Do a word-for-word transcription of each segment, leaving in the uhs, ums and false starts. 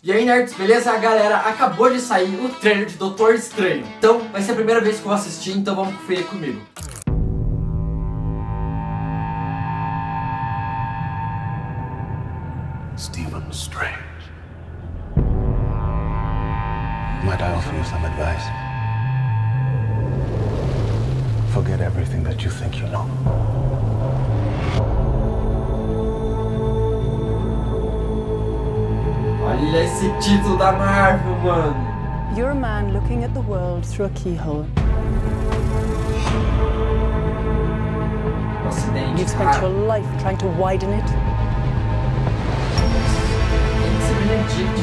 E aí, nerds, beleza? Galera, acabou de sair o trailer de Doutor Estranho. Então, vai ser a primeira vez que eu vou assistir, então vamos conferir comigo. Stephen Strange. Might I offer you some advice? Forget everything that you think you know. Olha esse título da Marvel, mano. You're a man looking at the world through a keyhole. You've spent your life trying to widen it.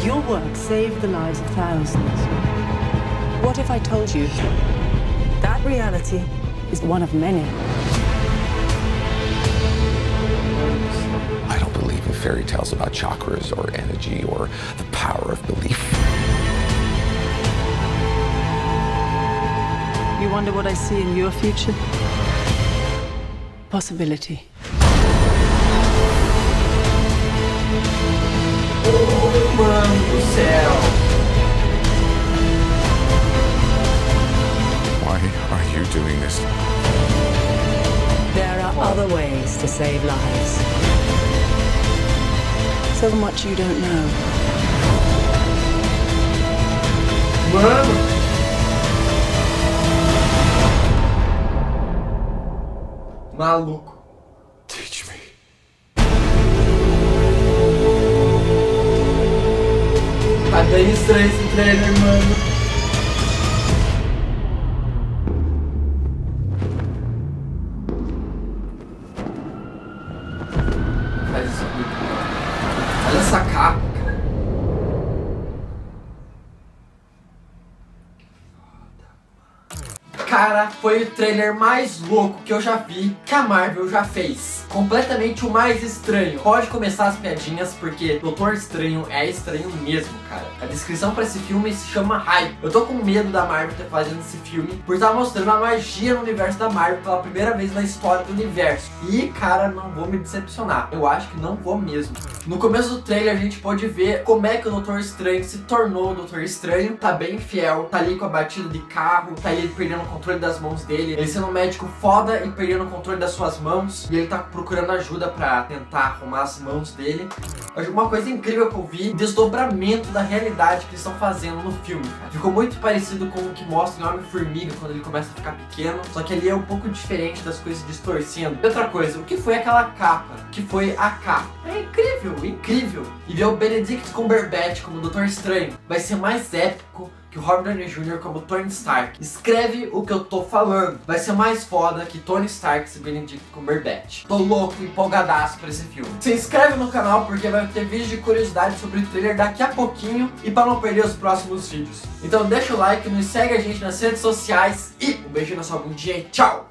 Your work saved the lives of thousands. What if I told you that reality is one of many? Fairy tales about chakras or energy or the power of belief. You wonder what I see in your future? Possibility. Oh, mano do céu. Why are you doing this? There are other ways to save lives. So much you don't know. Mano! Maluco. Teach me. Tá bem estranho esse trailer, mano. Essa capa, cara. Cara, foi o trailer mais louco que eu já vi, que a Marvel já fez. Completamente o mais estranho. Pode começar as piadinhas, porque Doutor Estranho é estranho mesmo, cara. A descrição pra esse filme se chama hype. Eu tô com medo da Marvel ter fazendo esse filme, por estar mostrando a magia no universo da Marvel pela primeira vez na história do universo. E, cara, não vou me decepcionar. Eu acho que não vou mesmo. No começo do trailer a gente pode ver como é que o Doutor Estranho se tornou o Doutor Estranho. Tá bem fiel, tá ali com a batida de carro, tá ele perdendo o controle das mãos dele, ele sendo um médico foda e perdendo o controle das suas mãos, e ele tá procurando ajuda pra tentar arrumar as mãos dele. Uma coisa incrível que eu vi, desdobramento da realidade que eles estão fazendo no filme, cara. Ficou muito parecido com o que mostra em Homem-Formiga, quando ele começa a ficar pequeno, só que ali é um pouco diferente das coisas distorcendo. E outra coisa, o que foi aquela capa? O que foi a capa? É incrível! Incrível! E ver o Benedict Cumberbatch como Doutor Estranho vai ser mais épico que o Robert Downey Júnior como Tony Stark. Escreve o que eu tô falando. Vai ser mais foda que Tony Stark e Benedict Cumberbatch. Tô louco, empolgadaço pra esse filme. Se inscreve no canal porque vai ter vídeo de curiosidade sobre o trailer daqui a pouquinho e pra não perder os próximos vídeos. Então deixa o like, nos segue a gente nas redes sociais e um beijo na sua bundinha e tchau!